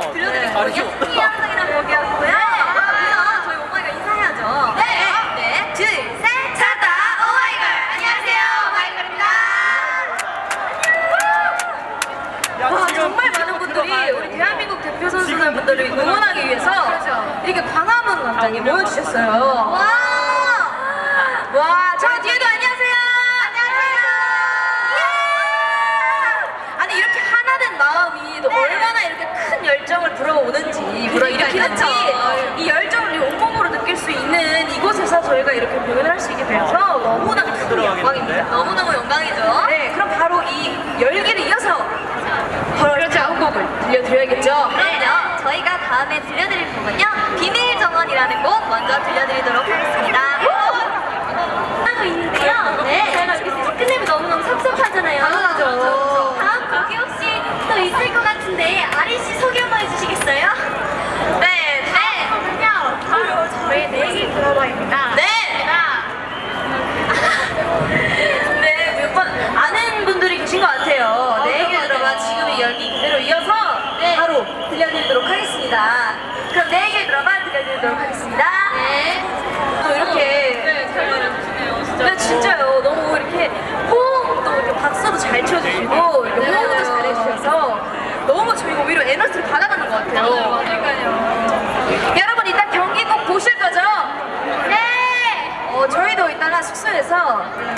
들려드린 곡은 예쁜이 항상이라는 곡이었고요. 우선 저희 오마이걸 인사해야죠. 네! 둘, 셋! 찾다! 오마이걸! 안녕하세요, 오마이걸입니다. 와, 정말 많은 분들이 우리 대한민국 대표 선수분들을 응원하기 위해서 이렇게 광화문 광장에 모여주셨어요. 와, 저 뒤에도 안녕하세요! 안녕하세요! 아니, 이렇게 하나 된 마음이 또 얼마나 이렇게 큰 열정을 불어오는지, 불어일으키는지, 이 열정을 온몸으로 느낄 수 있는 이곳에서 저희가 이렇게 공연을 할 수 있게 돼서 너무나 큰 영광입니다. 너무너무 영광이죠? 네, 그럼 바로 이 열기를 이어서 바로 다음 곡을 들려드려야겠죠? 그럼요, 저희가 다음에 들려드릴 곡은요, 비밀 정원이라는 곡 먼저 들려드리도록 하겠습니다. 하고 있는데요. 네. 끝내면 너무너무 섭섭하잖아요. 맞아. 다음 곡이 혹시 또 있을 것 같은데 아리 씨 소개 한번 해주시겠어요? 네. 다음은요. 바로 저의 내일의 드라마입니다. 네. 네. 몇 번 아는 분들이 계신 것 같아요. 내일의 드라마 지금의 열기 그대로 이어서 바로 들려드리도록 하겠습니다. 그럼 내일의 드라마 들려드리도록 하겠습니다. 네. 또 이렇게. 네. 잘 노려주시네요. 진짜. 네, 진짜요. 너무 이렇게 호응도 이렇게 박수도 잘 쳐주시고 호응도 잘 해주셔서 너무 저희가 오히려 에너지를 받아가는 것 같아요. 맞아요. 여러분 일단 경기 꼭 보실 거죠? 네. 저희도 일단 숙소에서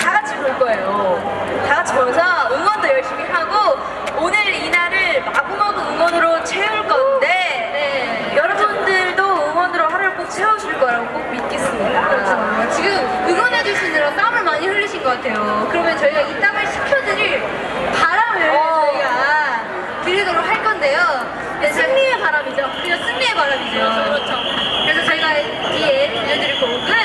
다 같이 볼 거예요. 다 같이 보면서 응원도 열심히 하고 오늘 이 날을 마구마구 응원으로 채울 건데 네. 여러분들도 응원으로 하루를 꼭 채우실 거라고 꼭 믿겠습니다. 그렇죠. 지금 응원해주시느라 땀을 많이 흘리신 것 같아요. 그러면 저희가 이 땀을 식혀드릴 바람을 저희가 드리도록 할 건데요. 승리의 바람이죠. 그리고 승리의 바람이죠. 그렇죠. 그래서 저희가 뒤에 들려드릴 곡은